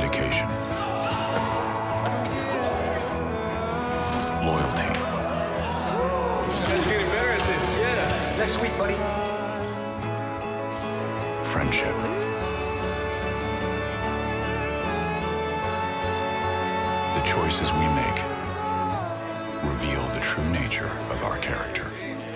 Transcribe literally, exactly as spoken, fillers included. Dedication. Loyalty. Just getting better at this, yeah. Next week, buddy. Friendship. The choices we make reveal the true nature of our character.